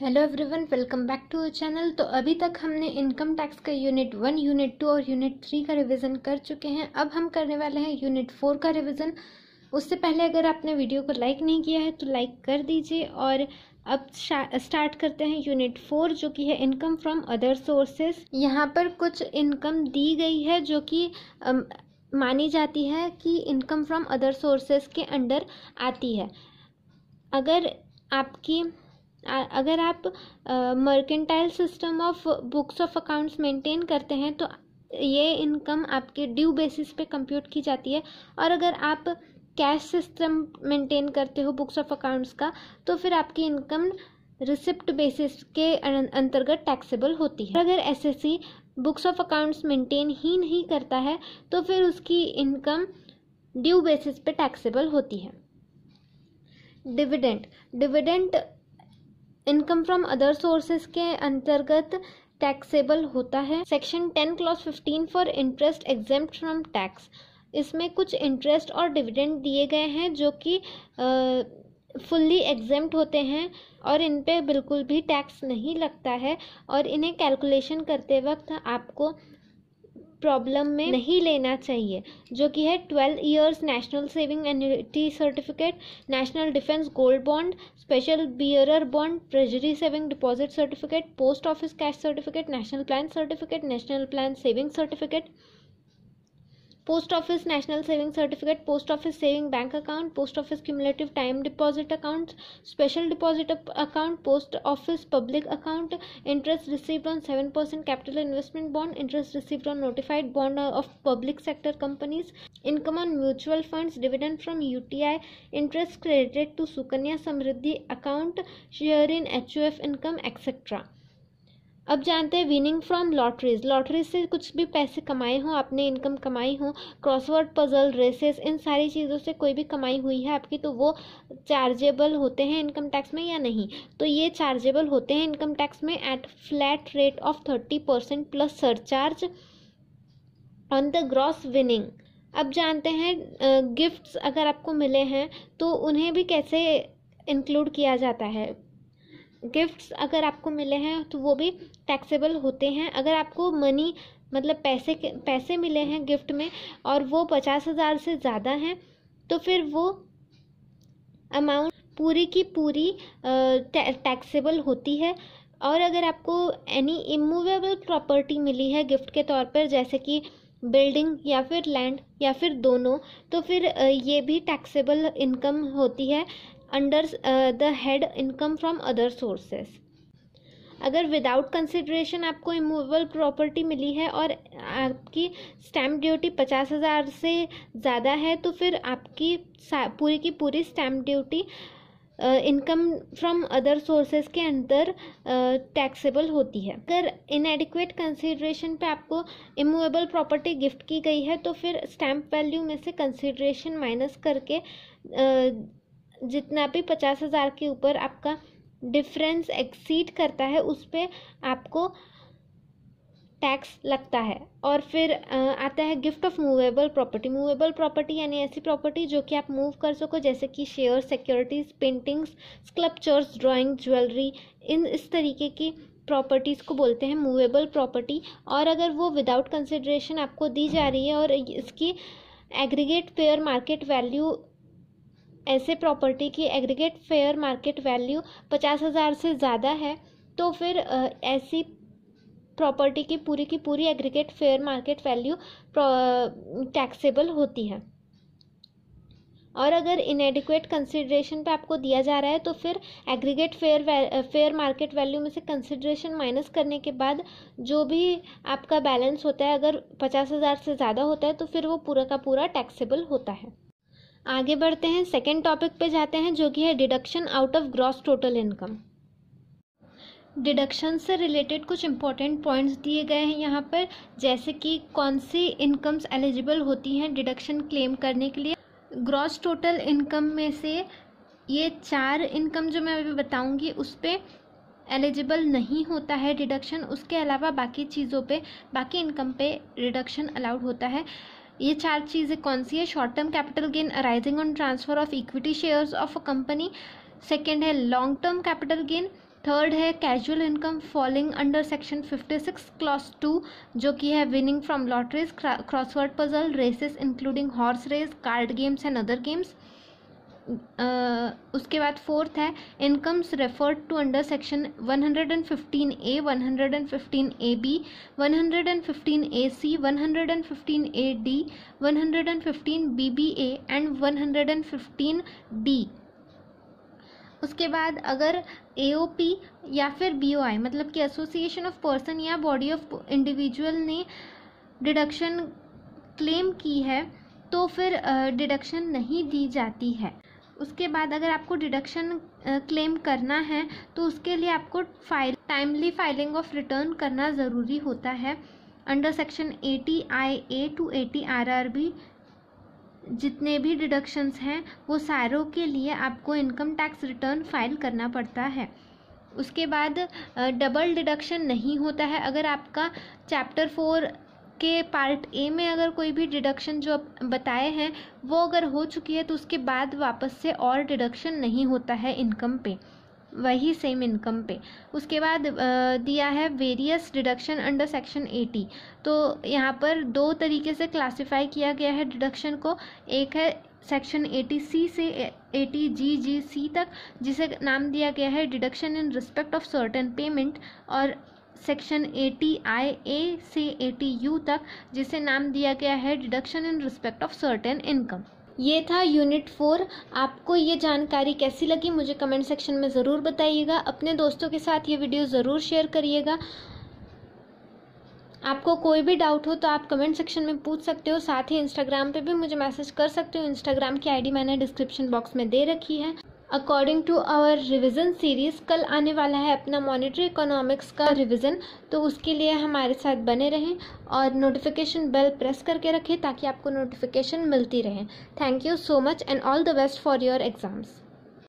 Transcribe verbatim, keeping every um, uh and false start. Hello everyone, welcome back to our channel. तो अभी तक हमने इनकम टैक्स का यूनिट वन, यूनिट टू और यूनिट थ्री का रिवीजन कर चुके हैं। अब हम करने वाले हैं यूनिट फोर का रिवीजन। उससे पहले अगर आपने वीडियो को लाइक नहीं किया है तो लाइक कर दीजिए। और अब स्टार्ट करते हैं यूनिट फोर, जो कि है इनकम फ्रॉम अदर सोर्सेज। यहाँ पर कुछ इनकम दी गई है जो कि अम, मानी जाती है कि इनकम फ्रॉम अदर सोर्सेज के अंडर आती है। अगर आपकी अगर आप mercantile system of books of accounts maintain करते हैं तो ये इनकम आपके ड्यू बेसिस पे कंप्यूट की जाती है। और अगर आप कैश सिस्टम मेंटेन करते हो बुक्स ऑफ अकाउंट्स का, तो फिर आपकी इनकम रिसिप्ट बेसिस के अंतर्गत टैक्सेबल होती है। अगर SSC books of accounts maintain ही नहीं करता है तो फिर उसकी इनकम ड्यू बेसिस पे टैक्सेबल होती है। Dividend dividend income from other sources के अंतर्गत टैक्सेबल होता है। Section ten clause fifteen for interest exempt from tax. इसमें कुछ इंटरेस्ट और डिविडेंड दिए गए हैं जो कि फुल्ली एग्जेम्प्ट होते हैं और इन पे बिल्कुल भी टैक्स नहीं लगता है। और इन्हें कैलकुलेशन करते वक्त आपको प्रॉब्लम में नहीं लेना चाहिए, जो कि है twelve years national saving annuity certificate, national defence gold bond, special bearer bond, treasury saving deposit certificate, post office cash certificate, national plan certificate, national plan saving certificate, post office national saving certificate, post office saving bank account, post office cumulative time deposit account, special deposit account, post office public account, interest received on seven percent capital investment bond, interest received on notified bond of public sector companies, income on mutual funds, dividend from UTI, interest credited to Sukanya Samriddhi account, share in H U F income etcetera. अब जानते हैं winning from lotteries. Lotteries से कुछ भी पैसे कमाए हों आपने, इनकम कमाई हो, क्रॉसवर्ड पजल, रेसेस, इन सारी चीज़ों से कोई भी कमाई हुई है आपकी, तो वो चार्जेबल होते हैं इनकम टैक्स में या नहीं? तो ये चार्जेबल होते हैं इनकम टैक्स में at flat rate of thirty percent plus surcharge on the gross winning. अब जानते हैं गिफ्ट्स अगर आपको मिले हैं तो उन्हें भी कैसे इंक्लूड किया जाता है। गिफ्ट्स अगर आपको मिले हैं तो वो भी टैक्सेबल होते हैं। अगर आपको मनी मतलब पैसे के पैसे मिले हैं गिफ्ट में और वो पचास हज़ार से ज़्यादा हैं, तो फिर वो अमाउंट पूरी की पूरी टैक्सेबल होती है। और अगर आपको एनी इमूवेबल प्रॉपर्टी मिली है गिफ्ट के तौर पर, जैसे कि बिल्डिंग या फिर लैंड या फिर दोनों, तो फिर ये भी टैक्सेबल इनकम होती है under the head income from other sources. अगर विदाउट कंसिडरेशन आपको इमूवेबल प्रॉपर्टी मिली है और आपकी स्टैम्प ड्यूटी पचास हज़ार से ज़्यादा है, तो फिर आपकी पूरी की पूरी stamp duty income from other sources के अंदर टैक्सेबल uh, होती है। अगर इनएडिक्वेट कंसिडरेशन पे आपको इमूवेबल प्रॉपर्टी गिफ्ट की गई है, तो फिर स्टैम्प वैल्यू में से कंसिडरेशन माइनस करके uh, जितना भी पचास हज़ार के ऊपर आपका डिफरेंस एक्सीड करता है उस पर आपको टैक्स लगता है। और फिर आता है gift of movable property. Movable property यानी ऐसी प्रॉपर्टी जो कि आप मूव कर सको, जैसे कि share, securities, paintings, sculptures, drawing, jewellery, इन इस तरीके की प्रॉपर्टीज़ को बोलते हैं मूवेबल प्रॉपर्टी। और अगर वो विदाउट कंसिडरेशन आपको दी जा रही है और इसकी एग्रीगेट फेयर मार्केट वैल्यू, ऐसे प्रॉपर्टी की एग्रीगेट फेयर मार्केट वैल्यू पचास हज़ार से ज़्यादा है, तो फिर ऐसी प्रॉपर्टी की पूरी की पूरी aggregate fair market value taxable होती है। और अगर इनएडिक्वेट कंसिडरेशन पे आपको दिया जा रहा है, तो फिर aggregate fair fair market value में से कंसिडरेशन माइनस करने के बाद जो भी आपका बैलेंस होता है, अगर पचास हज़ार से ज़्यादा होता है, तो फिर वो पूरा का पूरा टैक्सेबल होता है। आगे बढ़ते हैं, सेकेंड टॉपिक पे जाते हैं जो कि है deduction out of gross total income. Deduction से रिलेटेड कुछ इंपॉर्टेंट पॉइंट्स दिए गए हैं यहाँ पर, जैसे कि कौन सी इनकम्स एलिजिबल होती हैं डिडक्शन क्लेम करने के लिए। ग्रॉस टोटल इनकम में से ये चार इनकम जो मैं अभी बताऊँगी उस पर एलिजिबल नहीं होता है डिडक्शन। उसके अलावा बाकी चीज़ों पर, बाकी इनकम पे डिडक्शन अलाउड होता है। ये चार चीज़ें कौन सी है? Short term capital gain arising on transfer of equity shares of a company, second है long term capital gain, third है casual income falling under section fifty six clause two, जो कि है winning from lotteries, crossword puzzle, races including horse race, card games and other games. उसके बाद fourth है incomes referred to under section one hundred fifteen A, one hundred fifteen A B, one hundred fifteen A C, one hundred fifteen A D, one hundred fifteen B B A and one hundred fifteen D. उसके बाद अगर ए O P या फिर B O I मतलब कि association of person या body of individual ने deduction claim की है तो फिर डिडक्शन uh, नहीं दी जाती है. उसके बाद अगर आपको डिडक्शन क्लेम करना है तो उसके लिए आपको file timely filing of return करना ज़रूरी होता है under section eighty I A to eighty R R B. जितने भी डिडक्शंस हैं वो सारों के लिए आपको इनकम टैक्स रिटर्न फाइल करना पड़ता है. उसके बाद डबल डिडक्शन नहीं होता है. अगर आपका चैप्टर फोर के पार्ट ए में अगर कोई भी डिडक्शन जो बताए हैं वो अगर हो चुकी है तो उसके बाद वापस से और डिडक्शन नहीं होता है इनकम पे, वही सेम इनकम पे. उसके बाद दिया है various deduction under section eighty. तो यहाँ पर दो तरीके से क्लासिफाई किया गया है डिडक्शन को. एक है सेक्शन एटी सी से एटी जी जी सी तक जिसे नाम दिया गया है deduction in respect of certain payment, और सेक्शन एटी आई ए से एटी यू तक जिसे नाम दिया गया है deduction in respect of certain income. ये था यूनिट फोर. आपको ये जानकारी कैसी लगी मुझे कमेंट सेक्शन में ज़रूर बताइएगा. अपने दोस्तों के साथ ये वीडियो ज़रूर शेयर करिएगा. आपको कोई भी डाउट हो तो आप कमेंट सेक्शन में पूछ सकते हो. साथ ही इंस्टाग्राम पे भी मुझे मैसेज कर सकते हो. इंस्टाग्राम की आईडी मैंने डिस्क्रिप्शन बॉक्स में दे रखी है. According to our revision series कल आने वाला है अपना मॉनिटरी इकोनॉमिक्स का रिविज़न, तो उसके लिए हमारे साथ बने रहें और नोटिफिकेशन बेल प्रेस करके रखें ताकि आपको नोटिफिकेशन मिलती रहे. Thank you so much and all the best for your exams.